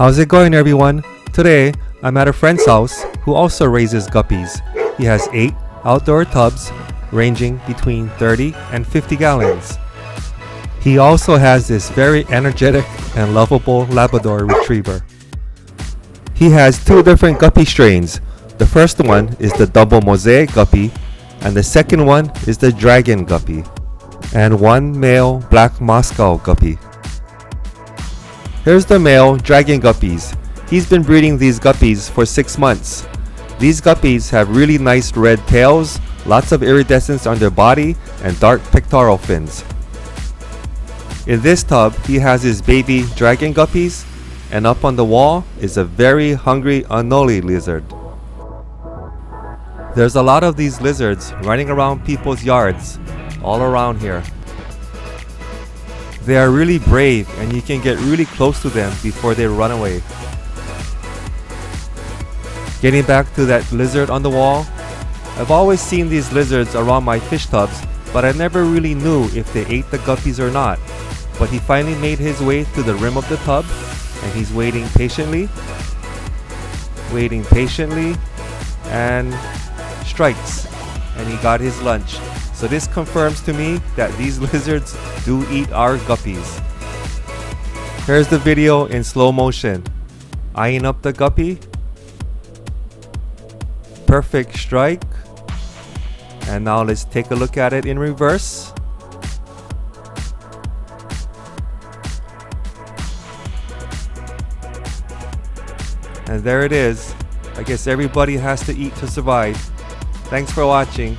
How's it going, everyone? Today, I'm at a friend's house who also raises guppies. He has 8 outdoor tubs ranging between 30 and 50 gallons. He also has this very energetic and lovable Labrador Retriever. He has 2 different guppy strains. The first one is the double mosaic guppy, and the second one is the dragon guppy, and one male black Moscow guppy. Here's the male dragon guppies. He's been breeding these guppies for 6 months. These guppies have really nice red tails, lots of iridescence on their body, and dark pectoral fins. In this tub, he has his baby dragon guppies, and up on the wall is a very hungry anole lizard. There's a lot of these lizards running around people's yards all around here. They are really brave, and you can get really close to them before they run away. Getting back to that lizard on the wall, I've always seen these lizards around my fish tubs, but I never really knew if they ate the guppies or not. But he finally made his way to the rim of the tub, and he's waiting patiently, and strikes, and he got his lunch. So this confirms to me that these lizards do eat our guppies. Here's the video in slow motion. Eyeing up the guppy. Perfect strike. And now let's take a look at it in reverse. And there it is. I guess everybody has to eat to survive. Thanks for watching.